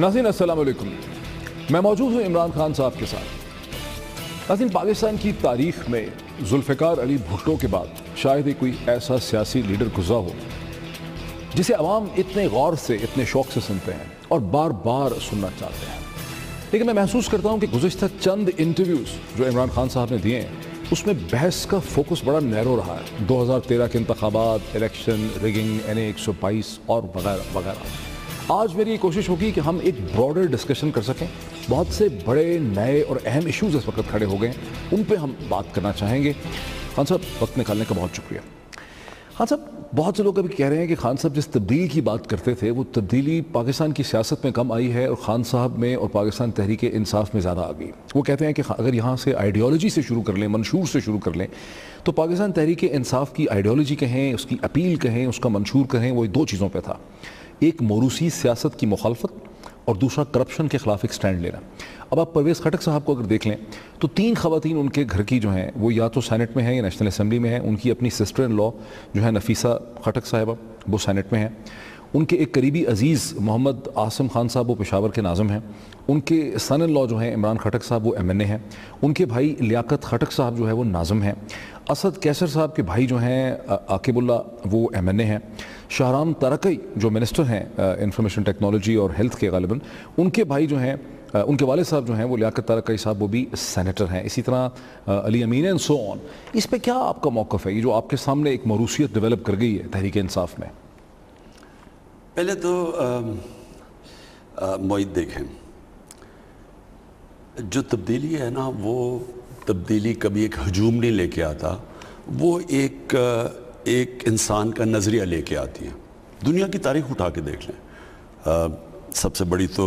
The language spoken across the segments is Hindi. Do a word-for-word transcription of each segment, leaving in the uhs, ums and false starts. नाज़रीन अस्सलाम वालेकुम, मैं मौजूद हूँ इमरान खान साहब के साथ। नाज़रीन, पाकिस्तान की तारीख में जुल्फ़िकार अली भुट्टो के बाद शायद ही कोई ऐसा सियासी लीडर गुज़रा हो जिसे अवाम इतने गौर से, इतने शौक़ से सुनते हैं और बार बार सुनना चाहते हैं। लेकिन मैं महसूस करता हूँ कि गुज़िश्ता चंद इंटरव्यूज़ जो इमरान खान साहब ने दिए हैं उसमें बहस का फोकस बड़ा नैरो रहा है। दो हज़ार तेरह के इंतखाबात, इलेक्शन, रिगिंग, एन ए एक सौ बाईस और वगैरह वगैरह। आज मेरी ये कोशिश होगी कि हम एक ब्रॉडर डिस्कशन कर सकें। बहुत से बड़े, नए और अहम इश्यूज़ इस वक्त खड़े हो गए, उन पे हम बात करना चाहेंगे। खान साहब, वक्त निकालने का बहुत शुक्रिया। खान साहब, बहुत से लोग अभी कह रहे हैं कि खान साहब जिस तब्दीली की बात करते थे वो तब्दीली पाकिस्तान की सियासत में कम आई है और ख़ान साहब में और पाकिस्तान तहरीक इंसाफ में ज़्यादा आ गई। वो कहते हैं कि अगर यहाँ से आइडियोलॉजी से शुरू कर लें, मंशूर से शुरू कर लें, तो पाकिस्तान तहरीक इंसाफ की आइडियोलॉजी कहें, उसकी अपील कहें, उसका मंशूर कहें, वो दो चीज़ों पर था। एक मोरूसी सियासत की मुखालफत और दूसरा करप्शन के ख़िलाफ़ एक स्टैंड लेना। अब आप परवेज़ खटक साहब को अगर देख लें तो तीन खवातीन उनके घर की जो हैं वो या तो सेनेट में हैं या नेशनल असम्बली में हैं। उनकी अपनी सिस्टर इन लॉ जो है नफीसा खटक साहिबा, वो सेनेट में हैं। उनके एक करीबी अज़ीज़ मोहम्मद आसम खान साहब, वो पेशावर के नाज़म हैं। उनके सन इन लॉ जो हैं इमरान खटक साहब, वो एम एन ए हैं। उनके भाई लियाकत खटक साहब जो है वो नाज़म हैं। असद कैसर साहब के भाई जो हैं आकिबुल्लाह, वो एम एन ए हैं। शाहराम तरकई जो मिनिस्टर हैं इंफॉर्मेशन टेक्नोलॉजी और हेल्थ के, गालिबन उनके भाई जो हैं, उनके वाले साहब जो हैं वो लियाकत तारकई साहब, वो भी सेनेटर हैं। इसी तरह Ali Amin and so on. इस पे क्या आपका मौक़िफ़ है? ये जो आपके सामने एक मरूसियत डेवलप कर गई है तहरीक इंसाफ में। पहले तो मोईद देखें, जो तब्दीली है ना, वो तब्दीली कभी एक हजूम नहीं लेके आता, वो एक एक इंसान का नज़रिया लेके आती है। दुनिया की तारीख उठा के देख लें, सबसे बड़ी तो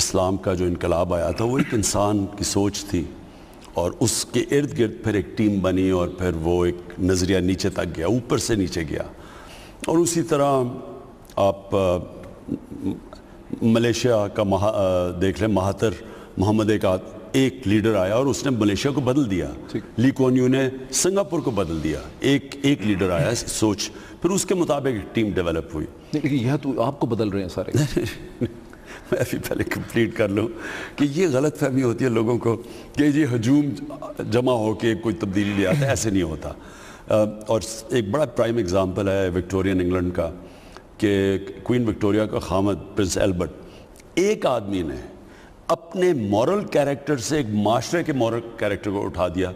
इस्लाम का जो इनकलाब आया था वो एक इंसान की सोच थी और उसके इर्द गिर्द फिर एक टीम बनी और फिर वो एक नज़रिया नीचे तक गया, ऊपर से नीचे गया। और उसी तरह आप मलेशिया का महा देख लें, महातिर मोहम्मद का एक लीडर आया और उसने मलेशिया को बदल दिया। ली कुआन यू ने सिंगापुर को बदल दिया। एक एक लीडर आया, सोच, फिर उसके मुताबिक टीम डेवलप हुई। लेकिन यह तो आपको बदल रहे हैं सारे। मैं अभी पहले कंप्लीट कर लूँ कि ये गलत फहमी होती है लोगों को कि ये हजूम जमा होके कोई तब्दीली ले आता है, ऐसे नहीं होता। और एक बड़ा प्राइम एग्ज़ाम्पल है विक्टोरियन इंग्लैंड का कि क्वीन विक्टोरिया का खामद प्रिंस एल्बर्ट, एक आदमी ने अपने मॉरल कैरेक्टर से एक माशरे के मॉरल कैरेक्टर को उठा दिया।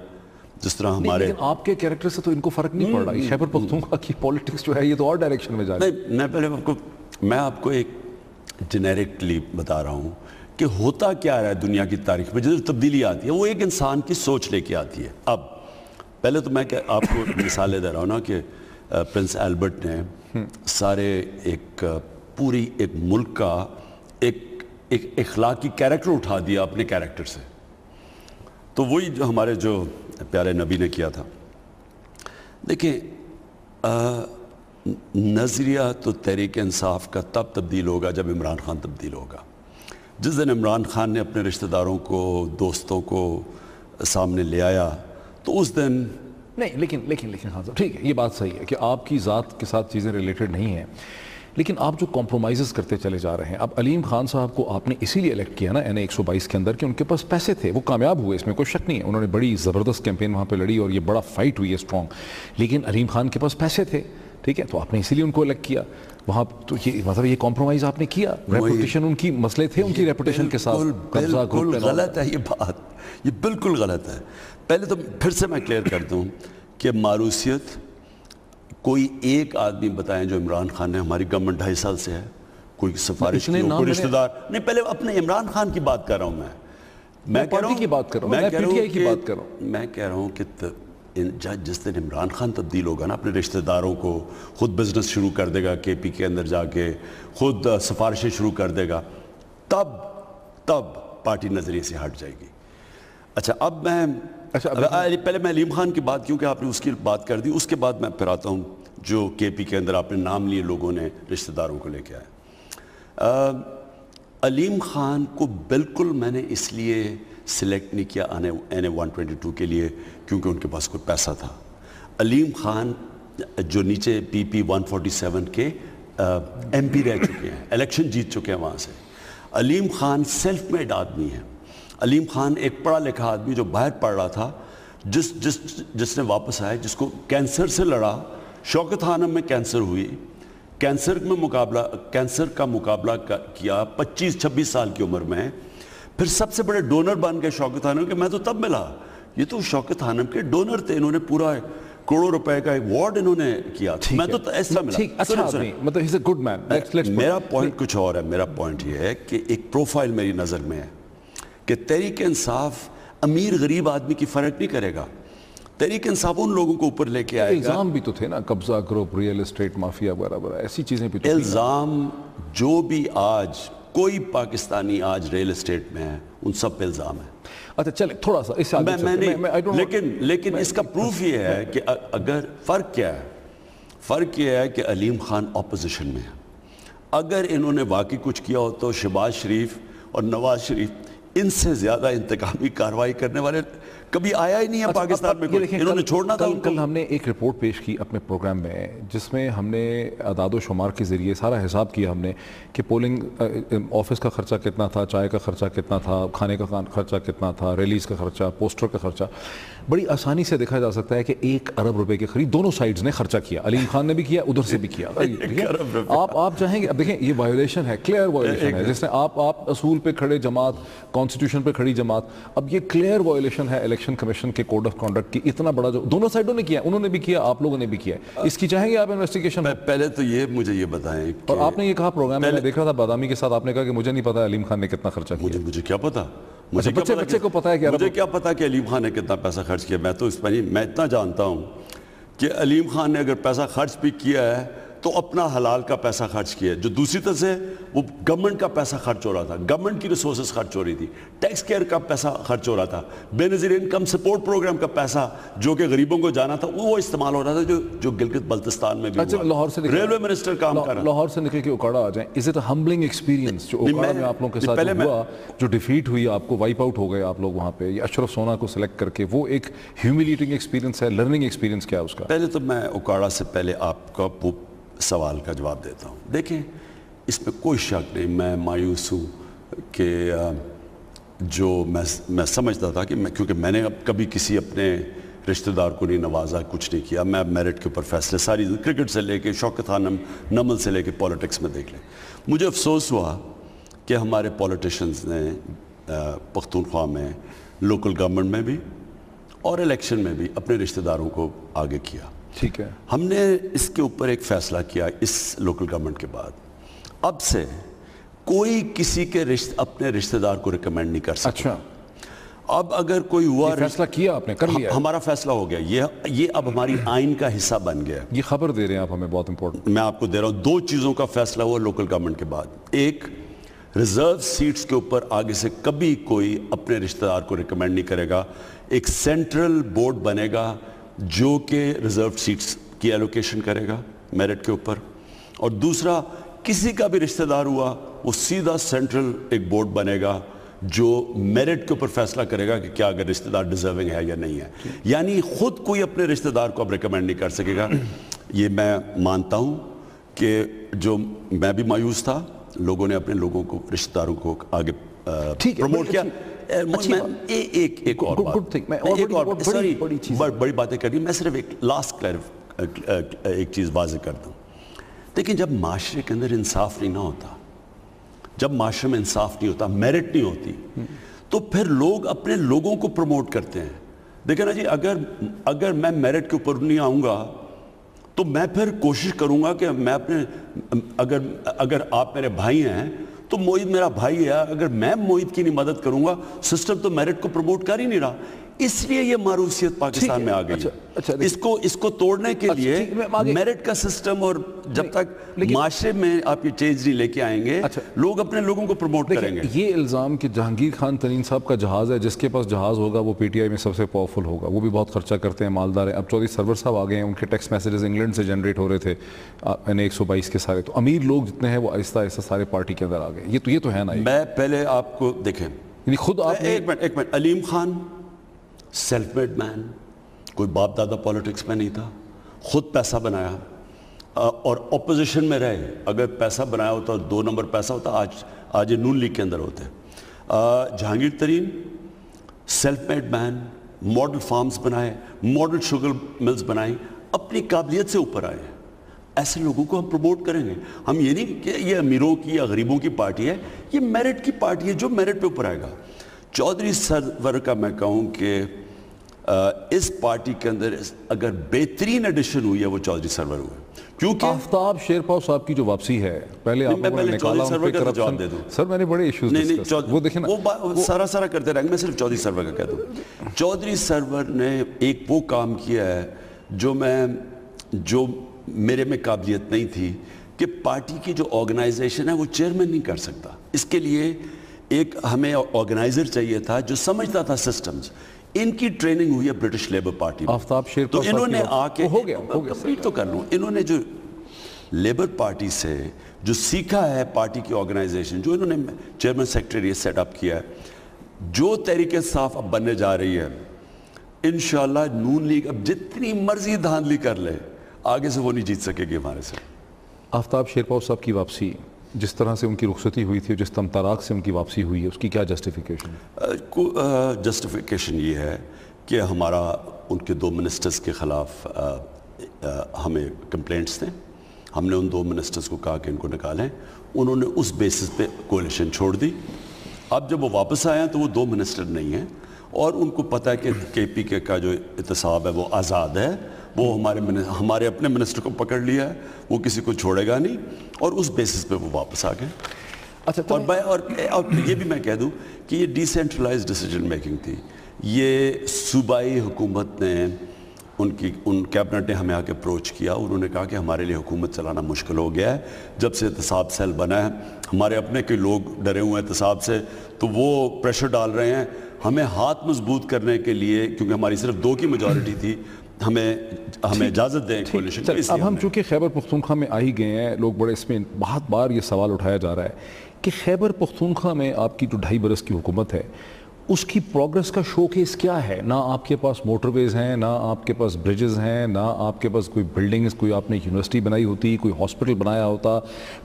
जिस तरह हमारे आपके कैरेक्टर से तो इनको फ़र्क नहीं पड़ रहा है। खैबर पख्तूनख्वा की पॉलिटिक्स जो है ये तो और डायरेक्शन में जा रही है। नहीं, मैं पहले आपको मैं आपको एक जेनेरिकली बता रहा हूँ कि होता क्या रहा है दुनिया की तारीख में। जो तब्दीली आती है वो एक इंसान की सोच लेके आती है। अब पहले तो मैं आपको मिसालें दे रहा हूँ ना कि प्रिंस एल्बर्ट ने सारे एक पूरी एक मुल्क का एक एक इखलाकी कैरेक्टर उठा दिया अपने कैरेक्टर से। तो वही जो हमारे जो प्यारे नबी ने किया था। देखिए, नज़रिया तो तहरीक इंसाफ का तब तब्दील होगा जब इमरान खान तब्दील होगा। जिस दिन इमरान खान ने अपने रिश्तेदारों को, दोस्तों को सामने ले आया तो उस दिन नहीं। लेकिन लेकिन लेकिन हाँ साहब, ठीक है, ये बात सही है कि आपकी ज़ात के साथ चीज़ें रिलेटेड नहीं हैं, लेकिन आप जो कॉम्प्रोमाइज़ करते चले जा रहे हैं। अब अलीम खान साहब को आपने इसीलिए इलेक्ट किया ना एन ए एक सौ बाईस के अंदर कि उनके पास पैसे थे, वो कामयाब हुए, इसमें कोई शक नहीं है। उन्होंने बड़ी ज़बरदस्त कैंपेन वहाँ पे लड़ी और ये बड़ा फाइट हुई है स्ट्रॉन्ग। लेकिन अलीम खान के पास पैसे थे, ठीक है, तो आपने इसीलिए उनको इलेक्ट किया वहाँ। तो ये मतलब ये कॉम्प्रोमाइज़ आपने किया, रेपुटेशन उनकी, मसले थे उनकी रेपुटेशन के साथ। बिल्कुल गलत है ये बात, ये बिल्कुल गलत है। पहले तो फिर से मैं क्लियर कर दूँ कि मारूसियत, कोई एक आदमी बताएं जो इमरान खान ने, हमारी गवर्नमेंट ढाई साल से है, कोई सिफारिश नहीं, कोई रिश्तेदार नहीं। पहले अपने इमरान खान की बात कर रहा हूं मैं मैं कह रहा हूं की बात कर रहा हूं मैं कह रहा हूं मैं कह रहा हूं कि जिस दिन इमरान खान तब्दील होगा ना, अपने रिश्तेदारों को खुद बिजनेस शुरू कर देगा, के पी के अंदर जाके खुद सिफारिशें शुरू कर देगा, तब तब पार्टी नजरिए से हट जाएगी। अच्छा, अब मैं अच्छा पहले मैं अलीम खान की बात, क्योंकि आपने उसकी बात कर दी, उसके बाद मैं फिर आता हूँ जो केपी के अंदर आपने नाम लिए लोगों ने, रिश्तेदारों को लेके आया। अलीम खान को बिल्कुल मैंने इसलिए सिलेक्ट नहीं किया एन ए एक सौ बाईस के लिए क्योंकि उनके पास कोई पैसा था। अलीम खान जो नीचे पी पी एक सौ सैंतालीस के एम पी रह चुके हैं, इलेक्शन जीत चुके हैं वहाँ से। अलीम ख़ान सेल्फ मेड आदमी है। अलीम ख़ान एक पढ़ा लिखा आदमी जो बाहर पढ़ रहा था, जिस जिस जिसने वापस आया, जिसको कैंसर से लड़ा। शौकत खानम में कैंसर हुई, कैंसर में मुकाबला कैंसर का मुकाबला किया पच्चीस छब्बीस साल की उम्र में। फिर सबसे बड़े डोनर बन गए शौकत खानम के। मैं तो तब मिला, ये तो शौकत खानम के डोनर थे, इन्होंने पूरा करोड़ों रुपए का एक वार्ड इन्होंने किया। मैं तो ऐसा मिला, अच्छा आदमी, मतलब he's a good man. Let's, let's मेरा पॉइंट कुछ और है। मेरा पॉइंट ये है कि एक प्रोफाइल मेरी नज़र में है कि तहरीक इंसाफ अमीर गरीब आदमी की फ़र्क नहीं करेगा। तहरीक इंसाफ उन लोगों को ऊपर लेके आएगा। इल्ज़ाम भी तो थे ना, कब्जा करो, रियल एस्टेट माफिया बराबर, ऐसी चीज़ें भी तो। इल्ज़ाम जो भी आज कोई पाकिस्तानी आज रियल एस्टेट में है, उन सब पे इल्ज़ाम है। अच्छा चले थोड़ा सा इससे आगे मैं, मैं, मैं, मैं, लेकिन लेकिन मैं, इसका प्रूफ ये है कि अगर फ़र्क क्या है, फ़र्क ये है कि अलीम ख़ान अपोजिशन में है। अगर इन्होंने वाकई कुछ किया हो तो शहबाज शरीफ और नवाज शरीफ इनसे ज्यादा इंतकामी कार्रवाई करने वाले कभी आया ही नहीं है। अच्छा, पाकिस्तान में इन्होंने छोड़ना था। कल हमने एक रिपोर्ट पेश की अपने प्रोग्राम में, जिसमें हमने अदादो शुमार के ज़रिए सारा हिसाब किया हमने कि पोलिंग ऑफिस का खर्चा कितना था, चाय का खर्चा कितना था, खाने का खर्चा कितना था, रिलीज़ का खर्चा, पोस्टर का खर्चा। बड़ी आसानी से देखा जा सकता है कि एक अरब रुपए के करीब दोनों साइड्स ने खर्चा किया। अलीम खान ने भी किया, उधर से भी किया। आप आप चाहेंगे, अब देखें ये वायोलेशन है, क्लियर वायोलेशन है, जिसने आप आप असूल पे खड़े जमात, कॉन्स्टिट्यूशन पे खड़ी जमात, अब ये क्लियर वायोलेशन है इलेक्शन कमीशन के कोड ऑफ कॉन्डक्ट की। इतना बड़ा जो दोनों साइडों ने किया, उन्होंने भी किया, आप लोगों ने भी किया, इसकी चाहेंगे आप इन्वेस्टिगेशन? पहले तो ये मुझे ये बताएं, और आपने ये कहा प्रोग्राम में देखा था बादामी के साथ, आपने कहा कि मुझे नहीं पता अलीम खान ने कितना खर्चा किया। मुझे क्या पता, मुझे बच्चे बच्चे को पता है कि मुझे क्या पता कि अलीम खान ने कितना पैसा खर्च किया। मैं तो इस पर मैं इतना जानता हूँ कि अलीम खान ने अगर पैसा खर्च भी किया है तो अपना हलाल का पैसा खर्च किया है। जो दूसरी तरह से वो गवर्नमेंट का पैसा खर्च हो रहा था, गवर्नमेंट की रिसोर्सेज खर्च हो रही थी, टैक्स केयर का पैसा खर्च हो रहा था, बेनज़ीर इनकम सपोर्ट प्रोग्राम का पैसा जो कि गरीबों को जाना था वो इस्तेमाल हो रहा था, जो जो गिलगित बल्तिस्तान में भी। अच्छा, लाहौर से रेलवे मिनिस्टर काम कर रहा, लाहौर से निकल के उकाड़ा आ जाए। Is it a humbling experience जो उकाड़ा में आप लोगों के साथ हुआ, जो डिफीट हुई, आपको वाइप आउट हो गए आप लोग वहाँ पे, अशरफ सोना को सिलेक्ट करके, वो एक ह्यूमिलिएटिंग एक्सपीरियंस है, लर्निंग एक्सपीरियंस क्या है उसका? पहले तो मैं उकाड़ा से पहले आपका सवाल का जवाब देता हूँ। देखें, इसमें कोई शक नहीं, मैं मायूस हूँ कि जो मैं मैं समझता था कि मैं, क्योंकि मैंने अब कभी किसी अपने रिश्तेदार को नहीं नवाजा, कुछ नहीं किया। मैं मेरिट के ऊपर फैसले सारी क्रिकेट से लेके शौकत खानम नमल से लेके पॉलिटिक्स में देख लें। मुझे अफसोस हुआ कि हमारे पॉलिटिशन्स ने पख्तूनख्वा में, लोकल गवर्नमेंट में भी और इलेक्शन में भी अपने रिश्तेदारों को आगे किया। ठीक है, हमने इसके ऊपर एक फैसला किया इस लोकल गवर्नमेंट के बाद, अब से कोई किसी के रिश्ते अपने रिश्तेदार को रिकमेंड नहीं कर सकता। अच्छा, अब अगर कोई हुआ, फैसला किया आपने, कर लिया, हमारा फैसला हो गया, ये ये अब हमारी आइन का हिस्सा बन गया। ये खबर दे रहे हैं आप हमें, बहुत इंपॉर्टेंट मैं आपको दे रहा हूँ। दो चीज़ों का फैसला हुआ लोकल गवर्नमेंट के बाद। एक, रिजर्व सीट्स के ऊपर आगे से कभी कोई अपने रिश्तेदार को रिकमेंड नहीं करेगा। एक सेंट्रल बोर्ड बनेगा जो कि रिजर्व सीट्स की एलोकेशन करेगा मेरिट के ऊपर। और दूसरा, किसी का भी रिश्तेदार हुआ वो सीधा सेंट्रल एक बोर्ड बनेगा जो मेरिट के ऊपर फैसला करेगा कि क्या अगर रिश्तेदार डिजर्विंग है या नहीं है। यानी खुद कोई अपने रिश्तेदार को अब रिकमेंड नहीं कर सकेगा। ये मैं मानता हूँ कि जो मैं भी मायूस था, लोगों ने अपने लोगों को, रिश्तेदारों को आगे प्रमोट किया। बड़ी बातें कर रही, मैं सिर्फ एक लास्ट क्लैरिफ एक चीज़ वाज़े कर दूँ। लेकिन जब माशरे के अंदर इंसाफ नहीं ना होता, जब माशरे में इंसाफ नहीं होता, मेरिट नहीं होती, तो फिर लोग अपने लोगों को प्रमोट करते हैं। देखे ना जी, अगर अगर मैं मेरिट के ऊपर नहीं आऊँगा तो मैं फिर कोशिश करूँगा कि मैं अपने, अगर अगर आप मेरे भाई हैं तो मोहित मेरा भाई है, अगर मैं मोहित की नहीं मदद करूंगा, सिस्टम तो मेरिट को प्रमोट कर ही नहीं रहा। इसलिए ये मारूसियत पाकिस्तान में आ गई। अच्छा, अच्छा, इसको इसको तोड़ने के अच्छा, लिए मेरिट का सिस्टम, और जब तक माशरे में आप ये चेंज नहीं लेके आएंगे, अच्छा, लोग अपने लोगों को प्रमोट करेंगे। ये इल्ज़ाम कि जहांगीर खान तरीन साहब का जहाज़ है, जिसके पास जहाज़ होगा वो पीटीआई में सबसे पावरफुल होगा, वो भी बहुत खर्चा करते हैं, मालदार है। अब चौधरी सरवर साहब आ गए हैं, उनके टेक्स्ट मैसेजेस इंग्लैंड से जनरेट हो रहे थे एन ए एक सौ बाईस के सारे। तो अमीर लोग जितने हैं वो आहिस्ता आहिस्ता सारे पार्टी के अंदर आ गए। ये तो ये तो है ना। मैं पहले आपको देखें, खुद आप एक मिनट एक minute Aleem Khan self made man, कोई बाप दादा पॉलिटिक्स में नहीं था, खुद पैसा बनाया और अपोजिशन में रहे। अगर पैसा बनाया होता, दो नंबर पैसा होता, आज आज ये नून लीग के अंदर होते हैं। Jahangir Tareen self made man, model farms बनाए, मॉडल शुगर मिल्स बनाई, अपनी काबिलियत से ऊपर आए। ऐसे लोगों को हम प्रमोट करेंगे। हम ये नहीं कि ये अमीरों की या गरीबों की पार्टी है, ये मेरिट की पार्टी है, जो मेरिट पे ऊपर आएगा। चौधरी सरवर का मैं कहूँ कि इस पार्टी के अंदर अगर बेहतरीन एडिशन हुई है वो चौधरी सरवर हुए, क्योंकि आफ्ताब शेरपाओ साहब की जो वापसी है, पहले आप पहले चौधरी सरवर का जवाब दे दूं। सर मैंने बड़े इश्यूज नहीं नहीं वो देखें वो सारा सारा करते रहेंगे, मैं सिर्फ चौधरी सरवर का कह दूं। चौधरी सरवर ने एक वो काम किया है जो मैं जो मेरे में काबिलियत नहीं थी कि पार्टी की जो ऑर्गेनाइजेशन है वो चेयरमैन नहीं कर सकता। इसके लिए एक हमें ऑर्गेनाइजर चाहिए था जो समझता था सिस्टम्स। इनकी ट्रेनिंग हुई है ब्रिटिश लेबर पार्टी में। आफ्ताब शेरपाओ तो इन्होंने आके हो गया, हो गया कंप्लीट तो कर लूँ। इन्होंने जो लेबर पार्टी से जो सीखा है पार्टी की ऑर्गेनाइजेशन, जो इन्होंने चेयरमैन सेक्रेटरी सेटअप किया है, जो तहरीक साफ अब बनने जा रही है, इंशाल्लाह नून लीग अब जितनी मर्जी धांधली कर ले आगे से वो नहीं जीत सकेगी हमारे से। आफ्ताब शेरपाओ साहब की वापसी, जिस तरह से उनकी रुखसती हुई थी, जिस तमतराक से उनकी वापसी हुई है, उसकी क्या जस्टिफिकेशन है? जस्टिफिकेशन ये है कि हमारा उनके दो मिनिस्टर्स के ख़िलाफ़ हमें कंप्लेंट्स थे। हमने उन दो मिनिस्टर्स को कहा कि इनको निकालें, उन्होंने उस बेसिस पे कोलिशन छोड़ दी। अब जब वो वापस आए तो वो दो मिनिस्टर नहीं हैं और उनको पता है कि के पी के का जो एहतसाब है वो आज़ाद है, वो हमारे हमारे अपने मिनिस्टर को पकड़ लिया है, वो किसी को छोड़ेगा नहीं, और उस बेसिस पे वो वापस आ गए। अच्छा तो और, मैं... और और ये भी मैं कह दूं कि ये डिसेंट्रलाइज डिसीजन मेकिंग थी। ये सूबाई हुकूमत ने उनकी उन कैबिनेट ने हमें आके अप्रोच किया, उन्होंने कहा कि हमारे लिए हुकूमत चलाना मुश्किल हो गया है जब से एहतसाब सेल बना है, हमारे अपने के लोग डरे हुए हैं एहतसाब से, तो वो प्रेशर डाल रहे हैं हमें हाथ मजबूत करने के लिए, क्योंकि हमारी सिर्फ दो की मेजॉरिटी थी, हमें हमें इजाज़त दें कोलिशन। अब हम चूँकि खैबर पख्तूनख्वा में आ ही गए हैं, लोग बड़े इसमें बहुत बार ये सवाल उठाया जा रहा है कि खैबर पख्तूनख्वा में आपकी जो ढाई बरस की हुकूमत है उसकी प्रोग्रेस का शोकेस क्या है? ना आपके पास मोटरवेज़ हैं, ना आपके पास ब्रिजेज़ हैं, ना आपके पास कोई बिल्डिंग्स, कोई आपने यूनिवर्सिटी बनाई होती, कोई हॉस्पिटल बनाया होता,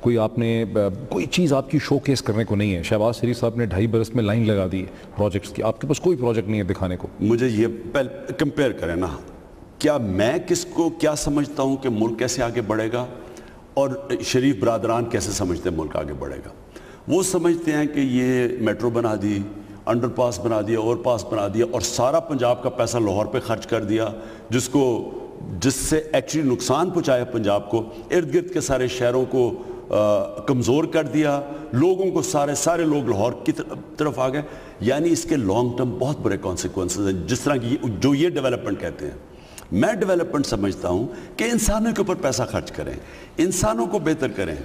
कोई आपने कोई चीज़ आपकी शोकेस करने को नहीं है। शहबाज शरीफ साहब ने ढाई बरस में लाइन लगा दी प्रोजेक्ट्स की, आपके पास कोई प्रोजेक्ट नहीं है दिखाने को। मुझे ये पहले कंपेयर करें ना, क्या मैं किसको क्या समझता हूँ कि मुल्क कैसे आगे बढ़ेगा और शरीफ बरादरान कैसे समझते हैं मुल्क आगे बढ़ेगा। वो समझते हैं कि ये मेट्रो बना दी, अंडर पास बना दिया, ओवर पास बना दिया और सारा पंजाब का पैसा लाहौर पे खर्च कर दिया, जिसको जिससे एक्चुअली नुकसान पहुँचाया पंजाब को, इर्द गिर्द के सारे शहरों को कमज़ोर कर दिया, लोगों को सारे सारे लोग लाहौर की तरफ आ गए। यानी इसके लॉन्ग टर्म बहुत बड़े कॉन्सिक्वेंस हैं, जिस तरह की जो ये डेवलपमेंट कहते हैं। मैं डेवलपमेंट समझता हूँ कि इंसानों के ऊपर पैसा खर्च करें, इंसानों को बेहतर करें।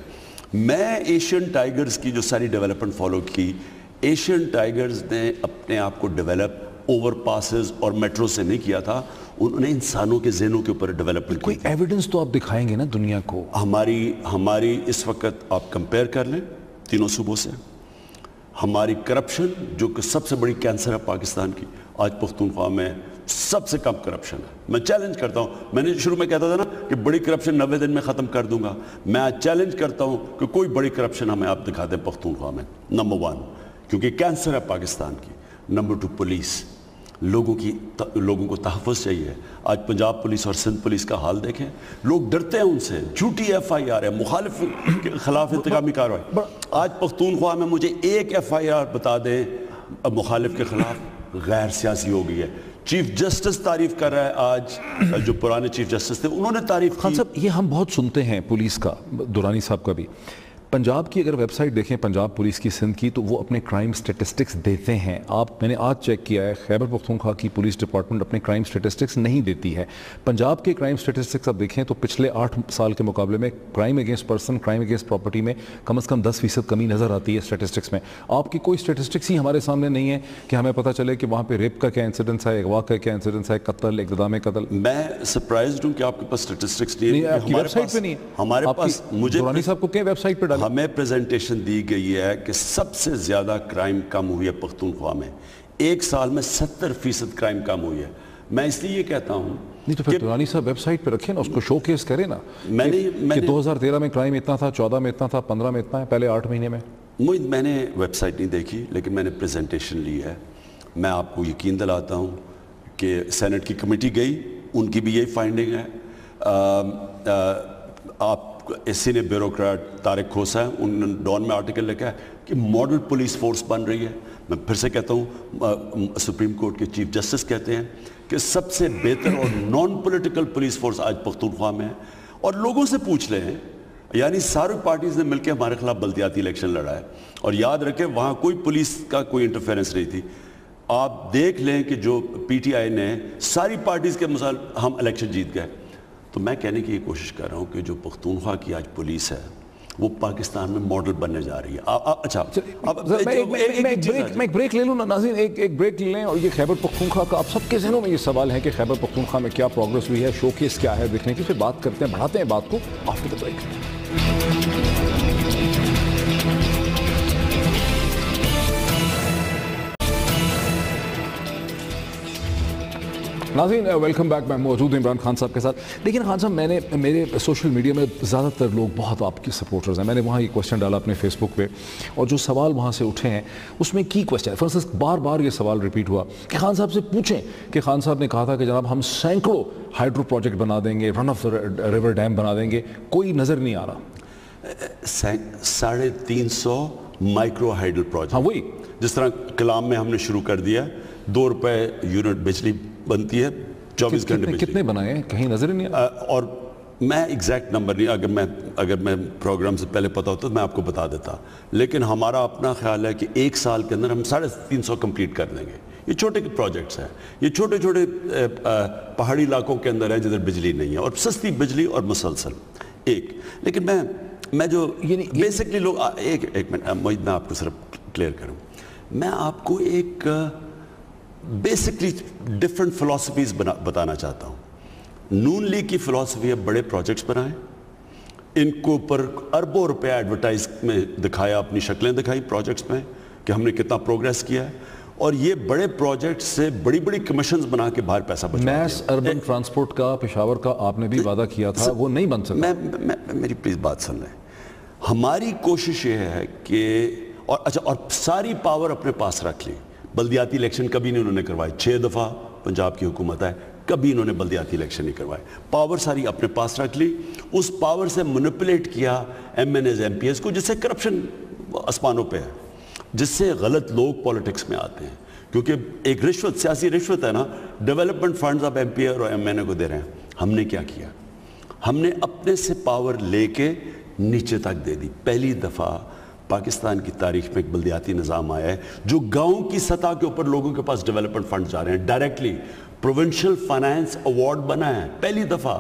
मैं एशियन टाइगर्स की जो सारी डेवलपमेंट फॉलो की, एशियन टाइगर्स ने अपने आप को डेवलप ओवर पासेस और मेट्रो से नहीं किया था, उन्होंने इंसानों के जहनों के ऊपर डेवलपमेंट। कोई एविडेंस तो आप दिखाएंगे ना दुनिया को। हमारी हमारी इस वक्त आप कंपेयर कर लें तीनों सूबों से, हमारी करप्शन जो कि सबसे बड़ी कैंसर है पाकिस्तान की, आज पख्तूनख्वा में सबसे कम करप्शन है। मैं चैलेंज करता हूँ, मैंने शुरू में कहता था ना कि बड़ी करप्शन नब्बे दिन में ख़त्म कर दूंगा, मैं आज चैलेंज करता हूँ कि कोई बड़ी करप्शन हमें आप दिखा दें पख्तूनख्वा में। नंबर वन, क्योंकि कैंसर है पाकिस्तान की। नंबर टू, पुलिस, लोगों की लोगों को तहफ़्फ़ुज़ चाहिए। आज पंजाब पुलिस और सिंध पुलिस का हाल देखें, लोग डरते हैं उनसे, झूठी एफ आई आर है, मुखालिफ के खिलाफ इंतकामी कार्रवाई। आज पख्तूनख्वा में मुझे एक एफ आई आर बता दें मुखालिफ के खिलाफ गैर सियासी हो गई है। चीफ जस्टिस तारीफ कर रहा है आज, जो पुराने चीफ जस्टिस थे उन्होंने तारीफ की। खान साहब ये हम बहुत सुनते हैं पुलिस का, दुरानी साहब का भी, पंजाब की अगर वेबसाइट देखें पंजाब पुलिस की, सिंध की, तो वो अपने क्राइम स्टेटिस्टिक्स देते हैं। आप मैंने आज चेक किया है, खैबर पख्तूनख्वा की पुलिस डिपार्टमेंट अपने क्राइम स्टेटिस्टिक्स नहीं देती है। पंजाब के क्राइम स्टेटिस्टिक्स आप देखें तो पिछले आठ साल के मुकाबले में crime against person, crime against property में कम अज़ कम दस फीसद कमी नज़र आती है स्टेटिस्टिक्स में। आपकी कोई स्टेटिस्टिक्स ही हमारे सामने नहीं है कि हमें पता चले कि वहाँ पर रेप का क्या इंसिडेंस है, अगवा का क्या इंसिडेंस है, कत्ल, इक़्तिदाम कत्ल। मैं सरप्राइज हूँ कि आपके पास स्टेटिस्टिक्स नहीं है, वेबसाइट पर नहीं है हमारे पास। मुझे रानी साहब को क्या वेबसाइट पर हमें प्रेजेंटेशन दी गई है कि सबसे ज़्यादा क्राइम कम हुई है पख्तूनख्वा में, एक साल में सत्तर फीसद क्राइम कम हुई है। मैं इसलिए ये कहता हूँ नहीं तो फिर दुरानी साहब वेबसाइट पे रखें ना, उसको शोकेस करें ना। मैंने, मैंने दो हज़ार तेरह में क्राइम इतना था, चौदह में इतना था, पंद्रह में इतना है, पहले आठ महीने में। मुझे मैंने वेबसाइट नहीं देखी लेकिन मैंने प्रेजेंटेशन ली है। मैं आपको यकीन दिलाता हूँ कि सेनेट की कमेटी गई, उनकी भी यही फाइंडिंग है। आ, आ, आप एस सी ने ब्यूरोक्रेट तारिक खोसा है, उन डॉन में आर्टिकल लिखा है कि मॉडल पुलिस फोर्स बन रही है। मैं फिर से कहता हूँ, सुप्रीम कोर्ट के चीफ जस्टिस कहते हैं कि सबसे बेहतर और नॉन पॉलिटिकल पुलिस फोर्स आज पख्तूनख्वा में है। और लोगों से पूछ लें, यानी सारी पार्टीज़ ने मिलकर हमारे खिलाफ बल्दियाती इलेक्शन लड़ा है और याद रखें वहाँ कोई पुलिस का कोई इंटरफेरेंस नहीं थी। आप देख लें कि जो पीटीआई ने सारी पार्टीज़ के मिसाल हम इलेक्शन जीत गए। तो मैं कहने की कोशिश कर रहा हूँ कि जो पख्तूनख्वा की आज पुलिस है वो पाकिस्तान में मॉडल बनने जा रही है। आ, आ, अच्छा अब मैं एक ब्रेक ले लूँ ना नाज़रीन, एक एक ब्रेक ले लें। और ये खैबर पख्तूनख्वा का आप सबके जहनों में ये सवाल है कि खैबर पख्तूनख्वा में क्या प्रोग्रेस हुई है, शोकेस क्या है, देखने की फिर बात करते हैं, बढ़ाते हैं बात को आफ्टर द ब्रेक। नाज़रीन वेलकम बैक। मैं मौजूद इमरान खान साहब के साथ। लेकिन खान साहब, मैंने मेरे सोशल मीडिया में ज़्यादातर लोग बहुत आपके सपोर्टर्स हैं। मैंने वहाँ ये क्वेश्चन डाला अपने फेसबुक पे और जो सवाल वहाँ से उठे हैं उसमें की क्वेश्चन है। फॉर इंस्टेंस बार बार ये सवाल रिपीट हुआ कि खान साहब से पूछें कि खान साहब ने कहा था कि जनाब हम सैकड़ों हाइड्रो प्रोजेक्ट बना देंगे, रन ऑफ रिवर डैम बना देंगे, कोई नज़र नहीं आ रहा। साढ़े तीन सौ माइक्रो हाइडल प्रोजेक्ट, हाँ वही जिस तरह कलाम में हमने शुरू कर दिया, दो रुपए यूनिट बिजली बनती है चौबीस घंटे। कितने बनाए कहीं नजर नहीं आ, और मैं एग्जैक्ट नंबर नहीं, अगर मैं अगर मैं प्रोग्राम से पहले पता होता तो मैं आपको बता देता, लेकिन हमारा अपना ख्याल है कि एक साल के अंदर हम साढ़े तीन सौ कम्प्लीट कर देंगे। ये छोटे प्रोजेक्ट्स हैं, ये छोटे छोटे पहाड़ी इलाकों के अंदर है जिधर बिजली नहीं है और सस्ती बिजली और मुसलसल एक। लेकिन मैं मैं जो बेसिकली लोग एक एक मिनट मोहित, मैं आपको सिर्फ क्लियर करूं, मैं आपको एक बेसिकली डिफरेंट फिलासफीज बताना चाहता हूं। नून लीग की फिलासफी है बड़े प्रोजेक्ट्स बनाएं, इनको ऊपर अरबों रुपया एडवर्टाइज में दिखाया, अपनी शक्लें दिखाई प्रोजेक्ट्स में कि हमने कितना प्रोग्रेस किया है और ये बड़े प्रोजेक्ट से बड़ी बड़ी कमीशंस बना के बाहर पैसा बचा। मैस अर्बन ट्रांसपोर्ट का पेशावर का आपने भी वादा किया था, वो नहीं बन सका। मैं, मैं मेरी प्लीज़ बात सुन लें। हमारी कोशिश ये है कि और अच्छा और सारी पावर अपने पास रख ली। बल्दियाती इलेक्शन कभी नहीं उन्होंने करवाए, छः दफ़ा पंजाब की हुकूमत है, कभी इन्होंने बल्दियाती इलेक्शन नहीं करवाए। पावर सारी अपने पास रख ली, उस पावर से मैनिपुलेट किया M N As M P S को, जिससे करप्शन आसमानों पर है, जिससे गलत लोग पॉलिटिक्स में आते हैं, क्योंकि एक रिश्वत, सियासी रिश्वत है ना। डेवलपमेंट फंड्स अब एम पी और एम एन ए को दे रहे हैं। हमने क्या किया, हमने अपने से पावर लेके नीचे तक दे दी। पहली दफ़ा पाकिस्तान की तारीख में एक बल्दियाती निज़ाम आया है जो गाँव की सतह के ऊपर लोगों के पास डेवलपमेंट फंड जा रहे हैं डायरेक्टली। प्रोविंशियल फाइनेंस अवार्ड बना है पहली दफ़ा।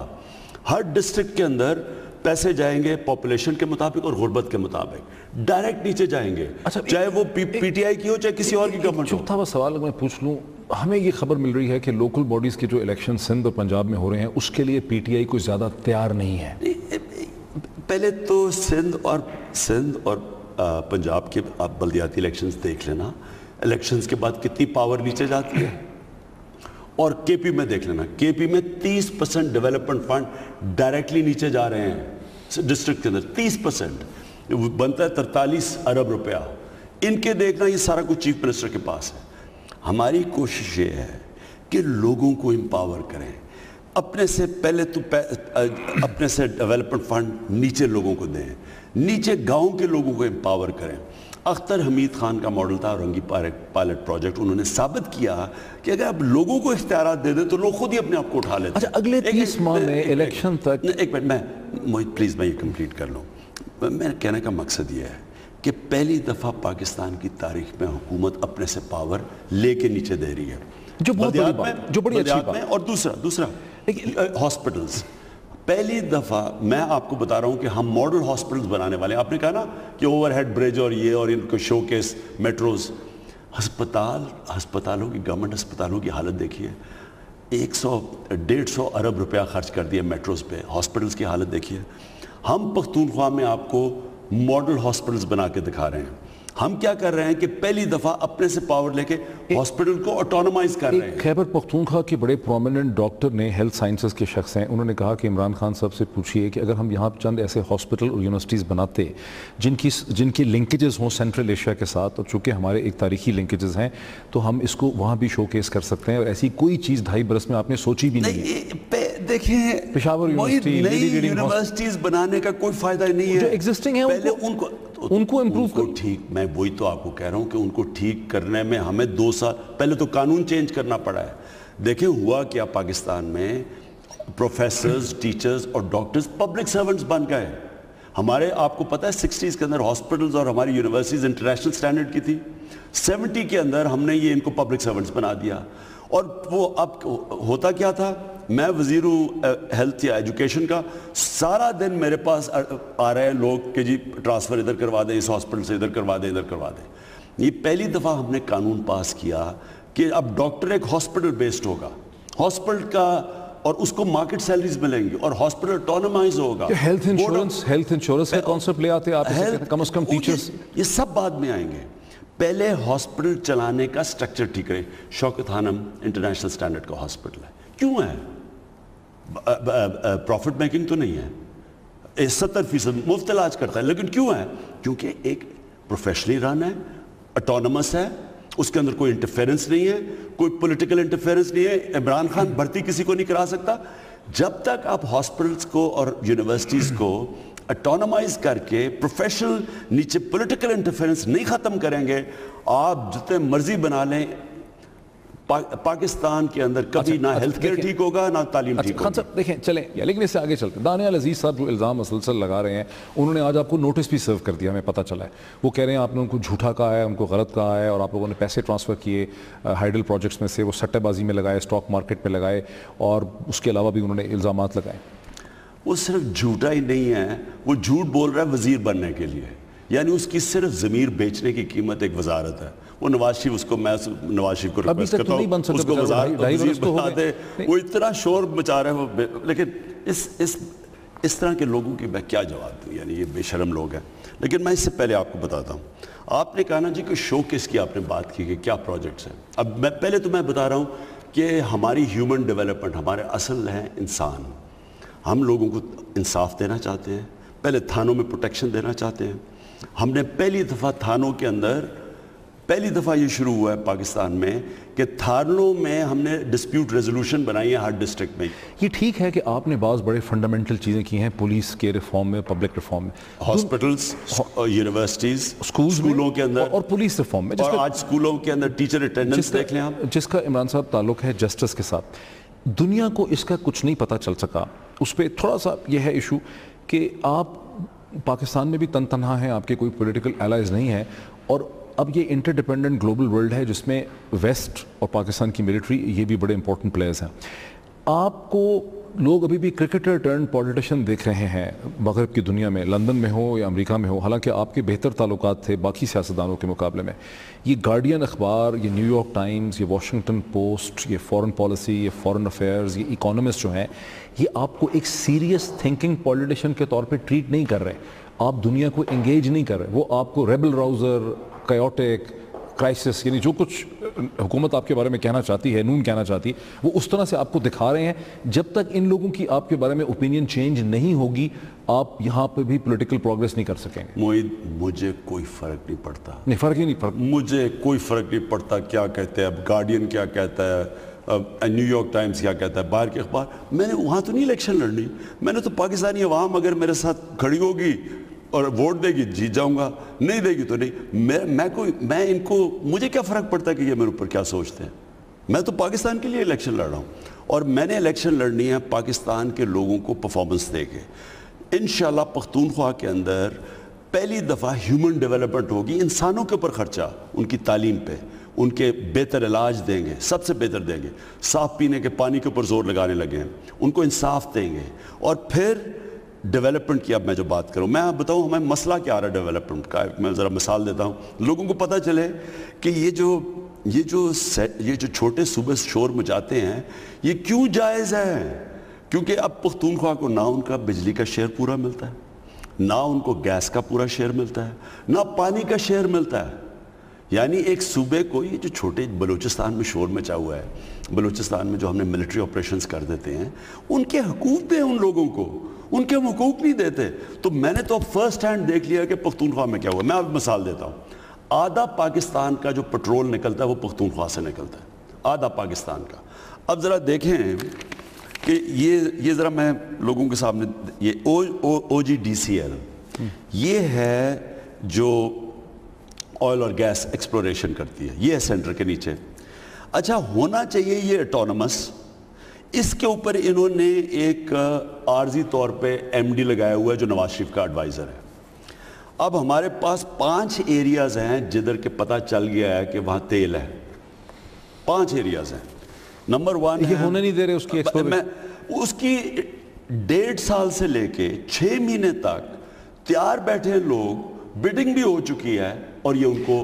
हर डिस्ट्रिक्ट के अंदर पैसे जाएंगे पॉपुलेशन के मुताबिक और गुर्बत के मुताबिक, डायरेक्ट नीचे जाएंगे। अच्छा, चाहे वो पीटीआई की हो चाहे किसी एक, और की गवर्नमेंट हो। चौथा वो सवाल मैं पूछ लूँ, हमें ये खबर मिल रही है कि लोकल बॉडीज़ के जो इलेक्शन सिंध और पंजाब में हो रहे हैं उसके लिए पीटीआई कुछ ज़्यादा तैयार नहीं है। पहले तो सिंध और सिंध और पंजाब के आप बल्दियाती इलेक्शंस देख लेना, इलेक्शंस के बाद कितनी पावर नीचे जाती है। और केपी में देख लेना, केपी में तीस परसेंट डेवलपमेंट फंड डायरेक्टली नीचे जा रहे हैं डिस्ट्रिक्ट के अंदर, तीस परसेंट बनता है तैंतालीस अरब रुपया। इनके देखना, ये सारा कुछ चीफ मिनिस्टर के पास है। हमारी कोशिश ये है कि लोगों को एम्पावर करें, अपने से पहले तो अपने से डेवलपमेंट फंड नीचे लोगों को दें, नीचे गाँव के लोगों को एम्पावर करें। अख्तर हमीद खान का मॉडल था रंगी पायलट प्रोजेक्ट, उन्होंने साबित किया कि अगर आप लोगों को इख्तियार दे दें तो लोग खुद ही अपने आप को उठा लेते हैं। अच्छा, अगले तीस माह में इलेक्शन तक, एक मिनट मैं मोहित प्लीज़ मैं ये कंप्लीट कर लूँ। मेरे कहने का मकसद ये है कि पहली दफ़ा पाकिस्तान की तारीख में हुकूमत अपने से पावर लेके नीचे दे रही है, जो बहुत बड़ी बात है, जो बड़ी अच्छी बात है। और दूसरा दूसरा हॉस्पिटल्स, पहली दफ़ा मैं आपको बता रहा हूँ कि हम मॉडल हॉस्पिटल्स बनाने वाले हैं। आपने कहा ना कि ओवरहेड ब्रिज और ये और इनको शोकेस मेट्रोज, हस्पताल हस्पतालों की गवर्नमेंट हस्पतालों की हालत देखिए, एक सौ डेढ़ सौ अरब रुपया खर्च कर दिया मेट्रोज पे। हॉस्पिटल्स की हालत देखिए, हम पख्तूनख्वा में आपको मॉडल हॉस्पिटल्स बना के दिखा रहे हैं। हम क्या कर रहे हैं कि पहली दफा अपने से पावर लेके हॉस्पिटल को ऑटोनोमाइज कर रहे हैं। खैबर पख्तूनख्वा के बड़े प्रोमिनेंट डॉक्टर ने, हेल्थ साइंसेस के शख्स हैं, उन्होंने कहा कि इमरान खान साहब से पूछिए कि अगर हम यहाँ चंद ऐसे हॉस्पिटल और यूनिवर्सिटीज़ बनाते जिनकी जिनकी लिंकेजेस हों सेंट्रल एशिया के साथ, और चूँकि हमारे एक तारीखी लिंकेजेस हैं तो हम इसको वहाँ भी शोकेस कर सकते हैं, और ऐसी कोई चीज़ ढाई बरस में आपने सोची भी नहीं है। देखें, पेशावर यूनिवर्सिटीज बनाने का कोई फायदा नहीं है, जो एग्जिस्टिंग है पहले उनको उनको इम्प्रूव करो। ठीक, मैं वही तो आपको कह रहा हूँ कि उनको ठीक करने में हमें दो साल पहले तो कानून चेंज करना पड़ा है। देखें हुआ क्या, पाकिस्तान में प्रोफेसर्स, टीचर्स और डॉक्टर्स पब्लिक सर्वेंट्स बन गए। हमारे आपको पता है सिक्सटीज़ के अंदर हॉस्पिटल्स और हमारी यूनिवर्सिटीज़ इंटरनेशनल स्टैंडर्ड की थी, सेवेंटी के अंदर हमने ये इनको पब्लिक सर्वेंट्स बना दिया। और वो अब होता क्या था, मैं वजीर हूँ हेल्थ या एजुकेशन का, सारा दिन मेरे पास आ, आ रहे हैं लोग कि जी ट्रांसफ़र इधर करवा दें, इस हॉस्पिटल से इधर करवा दें, इधर करवा दें। ये पहली दफ़ा हमने कानून पास किया कि अब डॉक्टर एक हॉस्पिटल बेस्ड होगा, हॉस्पिटल का, और उसको मार्केट सैलरीज मिलेंगी और हॉस्पिटल ऑटोनोमाइज होगा। हेल्थ इंश्योरेंस, हेल्थ इंश्योरेंस का कॉन्सेप्ट ले आते आप, कम से कम टीचर्स, ये सब बाद में आएंगे, पहले हॉस्पिटल चलाने का स्ट्रक्चर ठीक करें। शौकत खानम इंटरनेशनल स्टैंडर्ड का हॉस्पिटल है, क्यों है? प्रॉफिट मेकिंग तो नहीं है, सत्तर फीसद मुफ्त इलाज करता है, लेकिन क्यों है? क्योंकि एक प्रोफेशनली रन है, ऑटोनमस है, उसके अंदर कोई इंटरफेरेंस नहीं है, कोई पॉलिटिकल इंटरफेरेंस नहीं है। इमरान खान भर्ती किसी को नहीं करा सकता। जब तक आप हॉस्पिटल्स को और यूनिवर्सिटीज़ को ऑटोनमाइज करके प्रोफेशनल नीचे पॉलिटिकल इंटरफेरेंस नहीं ख़त्म करेंगे, आप जितने मर्जी बना लें, पाकिस्तान के अंदर कभी ना हेल्थ केयर ठीक होगा ना तालीम ठीक होगी। खान साहब देखें, चलें, लेकिन इससे आगे चलते हैं। दानियाल अजीज साहब जो इल्ज़ाम असलसल लगा रहे हैं, उन्होंने आज आपको नोटिस भी सर्व कर दिया, हमें पता चला है। वो कह रहे हैं आपने उनको झूठा कहा है, उनको गलत कहा है, और आप लोगों ने पैसे ट्रांसफ़र किए हाइडल प्रोजेक्ट्स में से, वो सट्टेबाजी में लगाए, स्टॉक मार्केट में लगाए, और उसके अलावा भी उन्होंने इल्ज़ाम लगाए। वो सिर्फ झूठा ही नहीं है, वो झूठ बोल रहा है वज़ीर बनने के लिए, यानी उसकी सिर्फ ज़मीर बेचने की कीमत एक वजारत है। वो नवाज शरीफ, उसको मैं नवाज शरीफ को रिक्वेस्ट करता हूँ, उसको वजारत बता दे, वो इतना शोर मचा रहे हैं। वो लेकिन इस इस इस तरह के लोगों की मैं क्या जवाब दूँ, यानी ये बेशरम लोग हैं। लेकिन मैं इससे पहले आपको बताता हूँ, आपने कहा ना जी कि शोकेस की आपने बात की कि क्या प्रोजेक्ट्स हैं। अब मैं पहले तो मैं बता रहा हूँ कि हमारी ह्यूमन डेवलपमेंट, हमारे असल हैं इंसान, हम लोगों को इंसाफ देना चाहते हैं, पहले थानों में प्रोटेक्शन देना चाहते हैं। हमने पहली दफ़ा थानों के अंदर, पहली दफ़ा ये शुरू हुआ है पाकिस्तान में कि थानों में हमने डिस्प्यूट रेजोल्यूशन बनाई है हर डिस्ट्रिक्ट में। ये ठीक है कि आपने बहुत बड़े फंडामेंटल चीज़ें की हैं पुलिस के रिफॉर्म में, पब्लिक रिफॉर्म में, हॉस्पिटल्स, यूनिवर्सिटीज़, स्कूलों के अंदर और पुलिस रिफॉर्म में, और आज स्कूलों के अंदर टीचर अटेंडेंस देख लें आप, जिसका इमरान साहब ताल्लुक है जस्टिस के साथ। दुनिया को इसका कुछ नहीं पता चल सका। उस पर थोड़ा सा यह है इशू कि आप पाकिस्तान में भी तन तनहा है, आपके कोई पॉलिटिकल एलाइज नहीं है, और अब ये इंटरडिपेंडेंट ग्लोबल वर्ल्ड है जिसमें वेस्ट और पाकिस्तान की मिलिट्री ये भी बड़े इंपॉर्टेंट प्लेयर्स हैं। आपको लोग अभी भी क्रिकेटर टर्न पॉलिटिशियन देख रहे हैं मगरब की दुनिया में, लंदन में हो या अमेरिका में हो, हालांकि आपके बेहतर ताल्लुकात थे बाकी सियासतदानों के मुकाबले में। ये गार्डियन अखबार, ये न्यूयॉर्क टाइम्स, ये वाशिंगटन पोस्ट, ये फॉरेन पॉलिसी, ये फॉरेन अफेयर्स, ये इकोनॉमिस्ट जो हैं, ये आपको एक सीरियस थिंकिंग पॉलिटिशियन के तौर पर ट्रीट नहीं कर रहे, आप दुनिया को इंगेज नहीं कर रहे, वो आपको रेबल राउजर, कायोटिक, क्राइसिस, यानी जो कुछ हुकूमत आपके बारे में कहना चाहती है, नून कहना चाहती है, वो उस तरह से आपको दिखा रहे हैं। जब तक इन लोगों की आपके बारे में ओपिनियन चेंज नहीं होगी, आप यहाँ पर भी पॉलिटिकल प्रोग्रेस नहीं कर सकेंगे। मोहित, मुझे कोई फ़र्क नहीं पड़ता, नहीं फ़र्क ही नहीं पड़ता, मुझे कोई फ़र्क नहीं पड़ता क्या कहते हैं अब गार्डियन, क्या कहता है न्यूयॉर्क टाइम्स, क्या कहता है बाहर के अखबार। मैंने वहाँ तो नहीं इलेक्शन लड़नी, मैंने तो पाकिस्तानी अवाम अगर मेरे साथ खड़ी होगी और वोट देगी जीत जाऊंगा, नहीं देगी तो नहीं। मैं मैं कोई मैं इनको मुझे क्या फ़र्क पड़ता है कि ये मेरे ऊपर क्या सोचते हैं। मैं तो पाकिस्तान के लिए इलेक्शन लड़ रहा हूँ, और मैंने इलेक्शन लड़नी है पाकिस्तान के लोगों को परफॉर्मेंस दे के। इंशाल्लाह पख्तूनख्वा के अंदर पहली दफ़ा ह्यूमन डेवलपमेंट होगी, इंसानों के ऊपर खर्चा, उनकी तालीम पर, उनके बेहतर इलाज देंगे, सबसे बेहतर देंगे, साफ़ पीने के पानी के ऊपर जोर लगाने लगे हैं, उनको इंसाफ देंगे। और फिर डेवलपमेंट की अब मैं जो बात करूं, मैं आप बताऊं हमें मसला क्या आ रहा है डेवलपमेंट का। मैं ज़रा मिसाल देता हूं, लोगों को पता चले कि ये जो ये जो ये जो छोटे सूबे शोर मचाते हैं ये क्यों जायज़ है, क्योंकि अब पख्तूनख्वा को ना उनका बिजली का शेयर पूरा मिलता है, ना उनको गैस का पूरा शेयर मिलता है, ना पानी का शेयर मिलता है। यानी एक सूबे को, ये जो छोटे बलूचिस्तान में शोर मचा हुआ है, बलूचिस्तान में जो हमने मिलिट्री ऑपरेशंस कर देते हैं, उनके हकूक़ दें उन लोगों को, उनके हम हकूक़ नहीं देते। तो मैंने तो अब फर्स्ट हैंड देख लिया कि पख्तूनख्वा में क्या हुआ। मैं अब मिसाल देता हूँ, आधा पाकिस्तान का जो पेट्रोल निकलता है वो पख्तूनख्वा से निकलता है, आधा पाकिस्तान का। अब ज़रा देखें कि ये ये ज़रा मैं लोगों के सामने, ये ओ ओ जी डी सी एल, ये है जो ऑयल और गैस एक्सप्लोरेशन करती है, ये है सेंटर के नीचे। अच्छा, होना चाहिए ये ऑटोनमस, इसके ऊपर इन्होंने एक आर्जी तौर पे एम डी लगाया हुआ है जो नवाज शरीफ का एडवाइज़र है। अब हमारे पास पांच एरियाज़ हैं जिधर के पता चल गया है कि वहाँ तेल है, पांच एरियाज़ हैं। नंबर वन, ये होने नहीं दे रहे उसकी एक्सप्लोरेशन। उसकी डेढ़ साल से लेके छः महीने तक तैयार बैठे लोग, बिडिंग भी हो चुकी है, और ये उनको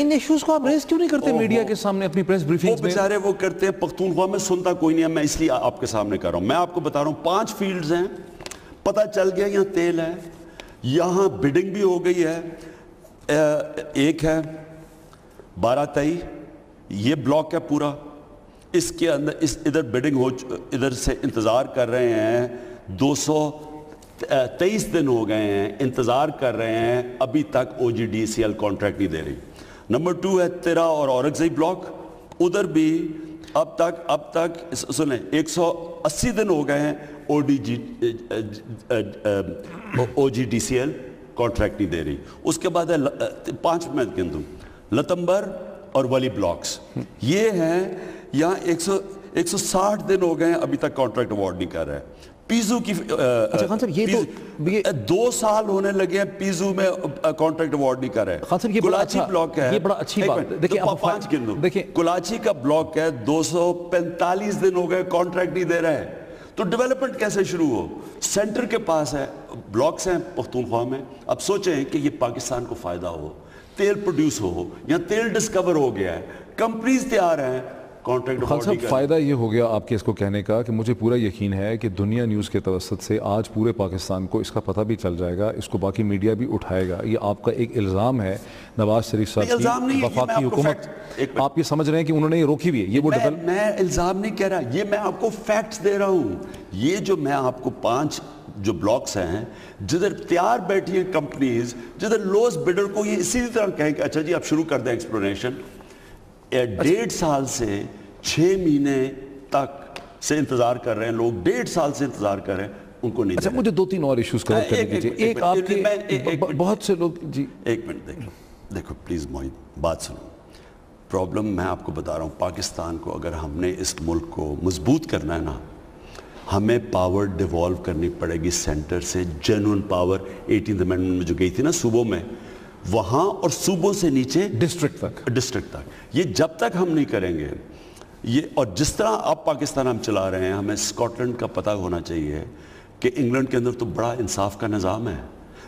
इन इश्यूज को आप रेज क्यों नहीं करते मीडिया के सामने अपनी प्रेस ब्रीफिंग में? बेचारे वो करते हैं, पख्तूनख्वा में सुनता कोई नहीं है। मैं इसलिए आपके सामने कर रहा हूँ, मैं आपको बता रहा हूँ, पांच फील्ड्स हैं, पता चल गया यहाँ तेल है, यहाँ बिडिंग भी हो गई है। एक है बारातई, ये ब्लॉक है पूरा, इसके अंदर इस इधर बिडिंग हो, इधर से इंतज़ार कर रहे हैं, दो सौ तेईस दिन हो गए हैं इंतज़ार कर रहे हैं, अभी तक O G D C L contract नहीं दे रही। नंबर टू है तेरा और औरंगज़ई ब्लॉक, उधर भी अब तक अब तक सुने एक सौ अस्सी दिन हो गए हैं O D G O G D C L contract नहीं दे रही। उसके बाद है पाँच मैं गिन दूँ, लतंबर और वली ब्लॉक्स, ये हैं, यहाँ एक सौ एक सौ साठ दिन हो गए हैं, अभी तक कॉन्ट्रैक्ट अवार्ड नहीं कर रहे हैं। पीजू की अच्छा खान साहब, ये तो ये दो साल होने लगे हैं पीजू में कॉन्ट्रैक्ट अवार्ड नहीं कर रहे हैं। खान साहब, ये कुलाची ब्लॉक है, ये बड़ा अच्छी बात है। देखिए आप पांच गिन लो, देखिए कुलाची का ब्लॉक है, दो सौ पैंतालीस दिन हो गए कॉन्ट्रैक्ट नहीं दे रहे हैं, तो डेवलपमेंट कैसे शुरू हो? सेंटर के पास है, ब्लॉक्स हैं पख्तूनख्वा में। अब सोचें कि ये पाकिस्तान को फायदा हो, तेल प्रोड्यूस हो, यहाँ तेल डिस्कवर हो गया है, कंपनीज तैयार हैं, कॉन्ट्रैक्ट खान साहब। फ़ायदा ये हो गया आपके इसको कहने का कि मुझे पूरा यकीन है कि दुनिया न्यूज़ के तवसत से आज पूरे पाकिस्तान को इसका पता भी चल जाएगा, इसको बाकी मीडिया भी उठाएगा। ये आपका एक इल्ज़ाम है नवाज शरीफ साहब की वफाकी हुकूमत, आप ये समझ रहे हैं कि उन्होंने ये रोकी हुई है। ये वो डबल, मैं इल्ज़ाम नहीं कह रहा, ये मैं आपको फैक्ट्स दे रहा हूँ। ये जो मैं आपको पाँच जो ब्लॉक्स हैं जिधर तैयार बैठी हैं कंपनीज, जिधर लोएस्ट बिडर को ये इसी तरह कहेंगे अच्छा जी आप शुरू कर दें एक्सप्लोरेशन, डेढ़ साल से छः महीने तक से इंतजार कर रहे हैं लोग, डेढ़ साल से इंतजार कर रहे हैं, उनको नहीं। अच्छा, मुझे दो तीन और इश्यूज कवर करने दीजिए। एक आपके बहुत से लोग जी, एक मिनट देखो देखो प्लीज़ मोहित, बात सुनो। प्रॉब्लम मैं आपको बता रहा हूँ, पाकिस्तान को अगर हमने इस मुल्क को मजबूत करना है ना, हमें पावर डिवॉल्व करनी पड़ेगी सेंटर से। जेन्युइन पावर एटीन अमेंडमेंट में जो गई थी ना सूबों में, वहाँ और सूबों से नीचे डिस्ट्रिक्ट तक, डिस्ट्रिक्ट तक ये जब तक हम नहीं करेंगे ये, और जिस तरह अब पाकिस्तान हम चला रहे हैं, हमें स्कॉटलैंड का पता होना चाहिए कि इंग्लैंड के अंदर तो बड़ा इंसाफ का निज़ाम है,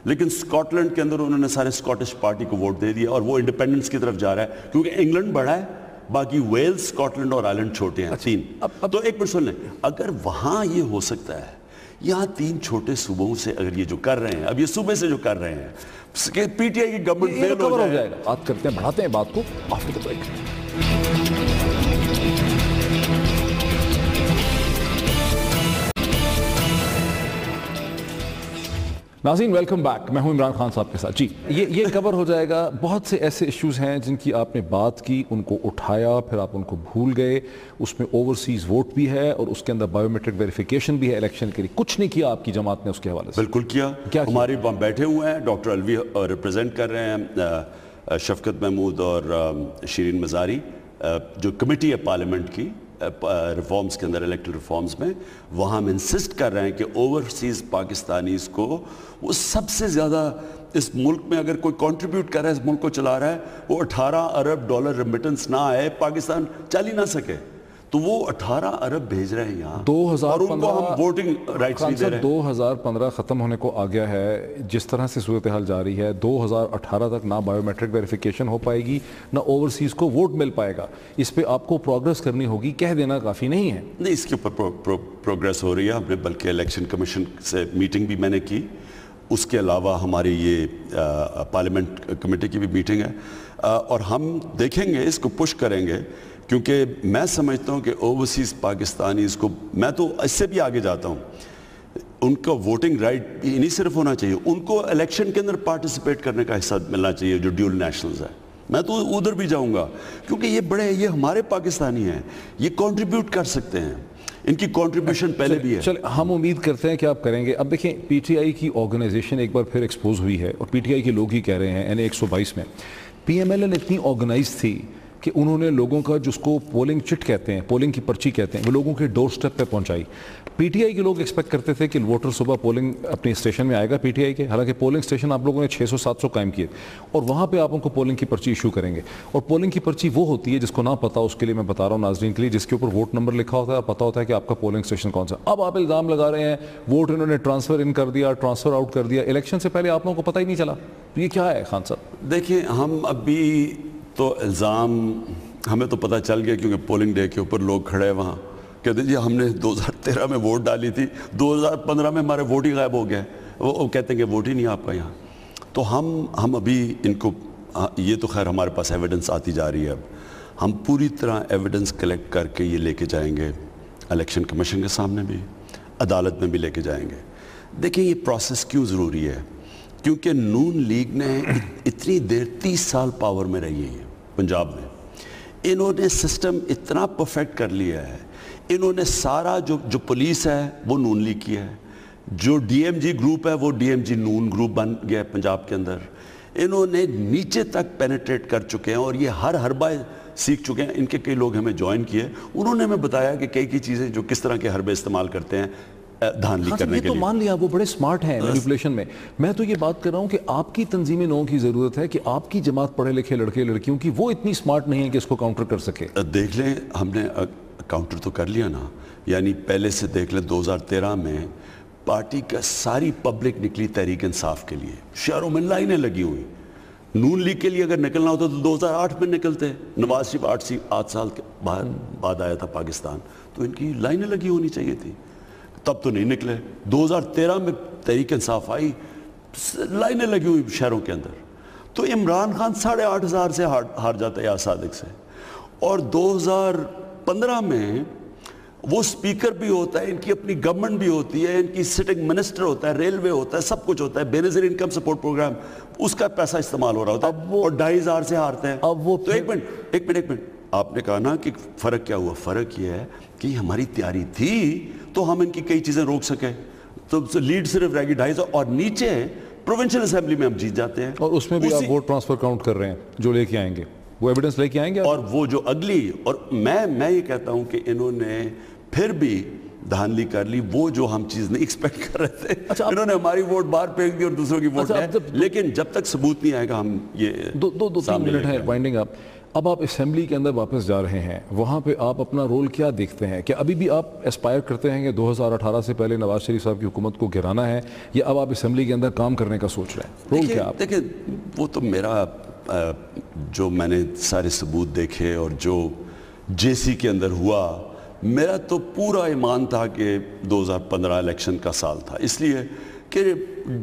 लेकिन स्कॉटलैंड के अंदर उन्होंने सारे स्कॉटिश पार्टी को वोट दे दिया और वो इंडिपेंडेंस की तरफ जा रहा है, क्योंकि इंग्लैंड बड़ा है, बाकी वेल्स, स्कॉटलैंड और आयरलैंड छोटे हैं। अच्छा, तीन अब, अब तो एक मिनट सुन लें, अगर वहाँ ये हो सकता है, यहाँ तीन छोटे सूबों से अगर ये जो कर रहे हैं, अब ये सूबे से जो कर रहे हैं, पीटीआई की गवर्नमेंट फेल हो जाएगा। बात करते हैं, बढ़ाते हैं बात को आफ्टर द ब्रेक। नाज़रीन वेलकम बैक, मैं हूं इमरान खान साहब के साथ। जी ये ये कवर हो जाएगा। बहुत से ऐसे इश्यूज़ हैं जिनकी आपने बात की, उनको उठाया, फिर आप उनको भूल गए। उसमें ओवरसीज़ वोट भी है और उसके अंदर बायोमेट्रिक वेरिफिकेशन भी है इलेक्शन के लिए। कुछ नहीं किया आपकी जमात ने उसके हवाले से? बिल्कुल किया, क्या हमारे वहाँ बैठे हुए हैं डॉक्टर अलवी रिप्रजेंट कर रहे हैं, शफकत महमूद और शरीन मज़ारी, जो कमेटी है पार्लियामेंट की रिफॉर्म्स के अंदर, इलेक्टल रिफॉर्म्स में, वहाँ हम इंसिस्ट कर रहे हैं कि ओवरसीज़ पाकिस्तानीज़ को वो सबसे ज़्यादा इस मुल्क में अगर कोई कंट्रीब्यूट कर रहा है, इस मुल्क को चला रहा है, वो अठारह अरब डॉलर रेमिटेंस ना आए, पाकिस्तान चल ही ना सके, तो वो अठारह अरब भेज रहे हैं यहाँ। दो हज़ार पंद्रह ख़त्म होने को आ गया है, जिस तरह से सूरत हाल जारी है, दो हज़ार अठारह तक ना बायोमेट्रिक वेरिफिकेशन हो पाएगी, ना ओवरसीज़ को वोट मिल पाएगा। इस पर आपको प्रोग्रेस करनी होगी, कह देना काफ़ी नहीं है। नहीं, इसके ऊपर प्रो, प्रो, प्रोग्रेस हो रही है। हमने बल्कि इलेक्शन कमीशन से मीटिंग भी मैंने की, उसके अलावा हमारी ये पार्लियामेंट कमेटी की भी मीटिंग है आ, और हम देखेंगे, इसको पुश करेंगे, क्योंकि मैं समझता हूँ कि ओवरसीज़ पाकिस्तानी इसको, मैं तो इससे भी आगे जाता हूँ, उनका वोटिंग राइट भी नहीं सिर्फ होना चाहिए, उनको इलेक्शन के अंदर पार्टिसिपेट करने का हिस्सा मिलना चाहिए जो ड्यूल नेशनल्स है। मैं तो उधर भी जाऊँगा क्योंकि ये बड़े, ये हमारे पाकिस्तानी हैं, ये कॉन्ट्रीब्यूट कर सकते हैं, इनकी कंट्रीब्यूशन पहले भी है। चल हम उम्मीद करते हैं कि आप करेंगे। अब देखें, पीटीआई की ऑर्गेनाइजेशन एक बार फिर एक्सपोज हुई है और पीटीआई के लोग ही कह रहे हैं, एनए एक सौ बाईस में पीएमएलएन इतनी ऑर्गेनाइज थी कि उन्होंने लोगों का, जिसको पोलिंग चिट कहते हैं, पोलिंग की पर्ची कहते हैं, वो लोगों के डोर स्टेप पर पहुंचाई। पीटीआई के लोग एक्सपेक्ट करते थे कि वोटर सुबह पोलिंग अपने स्टेशन में आएगा पीटीआई के, हालांकि पोलिंग स्टेशन आप लोगों ने छह सौ सात सौ कायम किए और वहाँ पे आप उनको पोलिंग की पर्ची इशू करेंगे। और पोलिंग की पर्ची वो होती है, जिसको ना पता, उसके लिए मैं बता रहा हूँ नाजरीन के लिए, जिसके ऊपर वोट नंबर लिखा होता है, पता होता है कि आपका पोलिंग स्टेशन कौन सा। अब आप इल्ज़ाम लगा रहे हैं वोट इन्होंने ट्रांसफ़र इन कर दिया, ट्रांसफ़र आउट कर दिया, इलेक्शन से पहले आप लोगों को पता ही नहीं चला। ये क्या है खान साहब? देखिए, हम अभी तो इल्ज़ाम, हमें तो पता चल गया क्योंकि पोलिंग डे के ऊपर लोग खड़े हैं वहाँ, कहते जी हमने दो हज़ार तेरह में वोट डाली थी, दो हज़ार पंद्रह में हमारे वोट ही गायब हो गए, वो, वो कहते हैं कि वोट ही नहीं आपका यहाँ। तो हम हम अभी इनको, ये तो खैर हमारे पास एविडेंस आती जा रही है, अब हम पूरी तरह एविडेंस कलेक्ट करके ये लेके जाएंगे इलेक्शन कमीशन के सामने भी, अदालत में भी लेके जाएंगे। देखिए ये प्रोसेस क्यों ज़रूरी है, क्योंकि नून लीग ने इतनी देर तीस साल पावर में रही है पंजाब में, इन्होंने सिस्टम इतना परफेक्ट कर लिया है, इन्होंने सारा जो जो पुलिस है वो नून लीग की है, जो डीएमजी ग्रुप है वो डीएमजी नून ग्रुप बन गया है पंजाब के अंदर, इन्होंने नीचे तक पेनिट्रेट कर चुके हैं और ये हर हरबा सीख चुके हैं। इनके कई लोग हमें ज्वाइन किए, उन्होंने हमें बताया कि कई कई चीज़ें जो किस तरह के हरबे इस्तेमाल करते हैं धान लीक करने के लिए। तो मान लिया वो बड़े स्मार्ट हैं मैनिपुलेशन में, मैं तो ये बात कर रहा हूँ कि आपकी तंजीमें नौ की ज़रूरत है कि आपकी जमात पढ़े लिखे लड़के लड़कियों की वो इतनी स्मार्ट नहीं है कि इसको काउंटर कर सके। देख लें, हमने काउंटर तो कर लिया ना, यानी पहले से देख लें दो हज़ार तेरह में पार्टी का सारी पब्लिक निकली तहरीक इंसाफ के लिए, शहरों में लाइनें लगी हुई। नून लीग के लिए अगर निकलना होता तो दो हज़ार आठ में निकलते, नवाज शरीफ आठ सी आठ साल के बाद बाद आया था पाकिस्तान, तो इनकी लाइनें लगी होनी चाहिए थी, तब तो नहीं निकले। दो हज़ार तेरह में तहरीक इंसाफ आई, लाइनें लगी हुई शहरों के अंदर, तो इमरान खान साढ़े आठ हज़ार से हार हार जाता है या सादिक से। और दो हज़ार पंद्रह में वो स्पीकर भी होता है, इनकी अपनी गवर्नमेंट भी होती है, इनकी सिटिंग मिनिस्टर होता है, रेलवे होता है, सब कुछ होता है, बेनज़ीर इनकम सपोर्ट प्रोग्राम, उसका पैसा इस्तेमाल हो रहा होता है, और ढाई हज़ार से हारते हैं। अब वो तो एक मिनट एक मिनट एक मिनट आपने कहा ना कि फ़र्क क्या हुआ, फ़र्क ये है कि हमारी तैयारी थी तो हम इनकी कई चीज़ें रोक सके, तो लीड सिर्फ रहेगी ढाई सौ और नीचे प्रोविंशियल असेंबली में हम जीत जाते हैं। और उसमें भी आप वोट ट्रांसफर काउंट कर रहे हैं, जो लेके आएंगे वो एविडेंस लेके आएंगे और वो जो अगली, और मैं मैं ये कहता हूँ कि इन्होंने फिर भी धांधली कर ली, वो जो हम चीज़ नहीं एक्सपेक्ट कर रहे थे। अच्छा, इन्होंने हमारी वोट बाहर फेंक दी और दूसरों की वोट है, लेकिन जब तक सबूत नहीं आएगा हम ये दो दो तीन मिनट है वाइंडिंग अप। अब आप असेंबली के अंदर वापस जा रहे हैं, वहाँ पे आप अपना रोल क्या देखते हैं? क्या अभी भी आप एस्पायर करते हैं कि दो हज़ार अठारह से पहले नवाज शरीफ साहब की हुकूमत को गिराना है, या अब आप असेंबली के अंदर काम करने का सोच रहे हैं? रोल क्या आप? देखिए, वो तो मेरा जो मैंने सारे सबूत देखे और जो जेसी के अंदर हुआ, मेरा तो पूरा ईमान था कि दो हज़ार पंद्रह इलेक्शन का साल था, इसलिए कि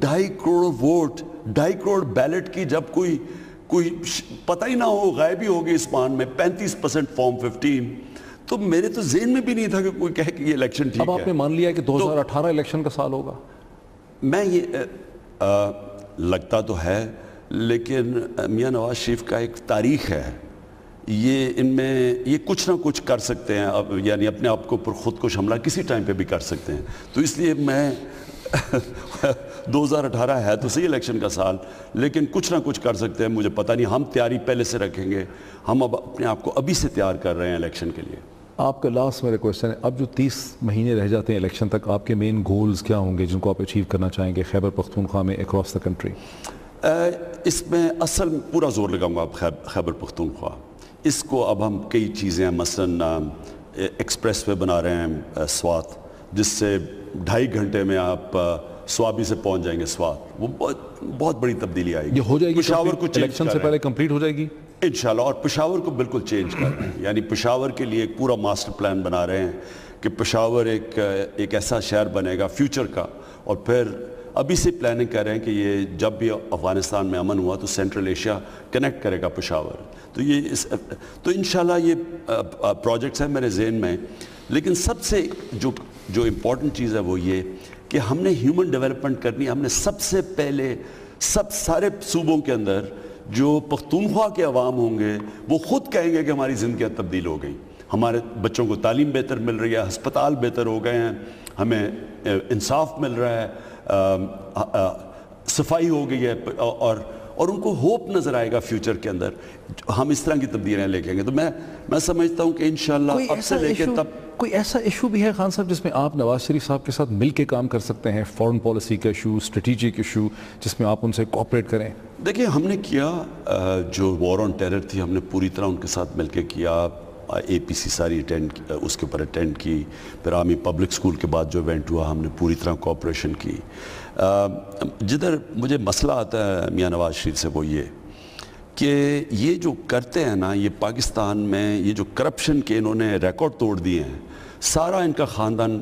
ढाई करोड़ वोट, ढाई करोड़ बैलेट की जब कोई कोई पता ही ना हो, गायब ही हो गई इस मान में, पैंतीस परसेंट फॉर्म फिफ्टीन, तो मेरे तो जेहन में भी नहीं था कि कोई कहे कि ये इलेक्शन ठीक है। अब आपने मान लिया कि दो हज़ार अठारह इलेक्शन का साल होगा। मैं ये आ, लगता तो है, लेकिन मियां नवाज शरीफ का एक तारीख है, ये इनमें ये कुछ ना कुछ कर सकते हैं, अब यानी अपने आप को पर खुद को हमला किसी टाइम पे भी कर सकते हैं, तो इसलिए मैं दो हज़ार अठारह है तो सही इलेक्शन का साल, लेकिन कुछ ना कुछ कर सकते हैं, मुझे पता नहीं। हम तैयारी पहले से रखेंगे, हम अब अपने आप को अभी से तैयार कर रहे हैं इलेक्शन के लिए। आपका लास्ट मेरा क्वेश्चन है, अब जो तीस महीने रह जाते हैं इलेक्शन तक, आपके मेन गोल्स क्या होंगे जिनको आप अचीव करना चाहेंगे खैबर पख्तूनख्वा में, अक्रॉस द कंट्री? इसमें असल पूरा जोर लगाऊंगा आप खैबर पख्तूनख्वा, इसको अब हम कई चीज़ें, मसलन एक्सप्रेस वे बना रहे हैं स्वात, जिससे ढाई घंटे में आप स्वाबी से पहुंच जाएंगे स्वात, वो बहुत बहुत बड़ी तब्दीली आएगी, ये हो जाएगी पेशावर को इलेक्शन से पहले कंप्लीट हो जाएगी इंशाल्लाह। और पेशावर को बिल्कुल चेंज कर रहे हैं, यानी पेशावर के लिए एक पूरा मास्टर प्लान बना रहे हैं कि पेशावर एक एक ऐसा शहर बनेगा फ्यूचर का, और फिर अभी से प्लानिंग कर रहे हैं कि ये जब भी अफ़गानिस्तान में अमन हुआ तो सेंट्रल एशिया कनेक्ट करेगा पेशावर। तो ये इस तो इंशाल्लाह ये प्रोजेक्ट्स हैं मेरे जहन में। लेकिन सबसे जो जो इम्पोर्टेंट चीज़ है वो ये कि हमने ह्यूमन डेवलपमेंट करनी। हमने सबसे पहले सब सारे सूबों के अंदर जो पख्तूनख्वा के अवाम होंगे वो ख़ुद कहेंगे कि हमारी ज़िंदगियाँ तब्दील हो गई, हमारे बच्चों को तालीम बेहतर मिल रही है, हस्पताल बेहतर हो गए हैं, हमें इंसाफ मिल रहा है, आ, आ, आ, सफाई हो गई है और और उनको होप नज़र आएगा फ्यूचर के अंदर। हम इस तरह की तब्दीलियाँ लेके तो मैं मैं समझता हूँ कि इंशाल्लाह अब से लेके तब कोई ऐसा इशू भी है खान साहब जिसमें आप नवाज शरीफ साहब के साथ मिल के काम कर सकते हैं, फॉरेन पॉलिसी का इशू, स्ट्रेटेजिक इशू, जिसमें आप उनसे कोऑपरेट करें? देखिए हमने किया, जो वॉर ऑन टेरर थी हमने पूरी तरह उनके साथ मिल के किया, ए पी सी सारी अटेंड उसके ऊपर अटेंड की, फिर आर्मी पब्लिक स्कूल के बाद जो इवेंट हुआ हमने पूरी तरह कोऑपरेशन की। जिधर मुझे मसला आता है मियाँ नवाज शरीफ से वो ये कि ये जो करते हैं ना, ये पाकिस्तान में ये जो करप्शन के इन्होंने रिकॉर्ड तोड़ दिए हैं, सारा इनका ख़ानदान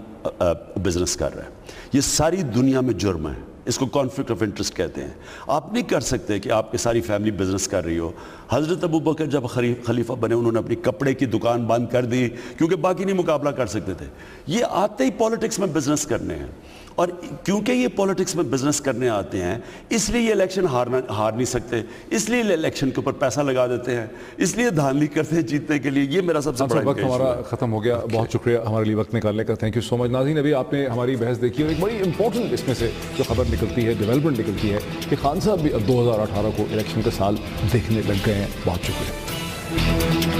बिजनेस कर रहा है, ये सारी दुनिया में जुर्म है, इसको कॉन्फ्लिक्ट ऑफ इंटरेस्ट कहते हैं। आप नहीं कर सकते कि आपकी सारी फैमिली बिजनेस कर रही हो। हज़रत अबू बकर जब खलीफा बने उन्होंने अपनी कपड़े की दुकान बंद कर दी क्योंकि बाकी नहीं मुकाबला कर सकते थे। ये आते ही पॉलिटिक्स में बिजनेस करने हैं और क्योंकि ये पॉलिटिक्स में बिजनेस करने आते हैं इसलिए ये इलेक्शन हारना हार नहीं सकते, इसलिए इलेक्शन के ऊपर पैसा लगा देते हैं, इसलिए धांधली करते हैं जीतने के लिए। ये मेरा सबसे बड़ा वक्त हमारा ख़त्म हो गया। बहुत शुक्रिया हमारे लिए वक्त निकालने का। Thank you so much. नाज़रीन, अभी आपने हमारी बहस देखी और एक बड़ी इंपॉर्टेंट इसमें से जो खबर निकलती है, डेवलपमेंट निकलती है कि खान साहब भी अब दो हज़ार अठारह को इलेक्शन का साल देखने लग गए हैं। बहुत शुक्रिया।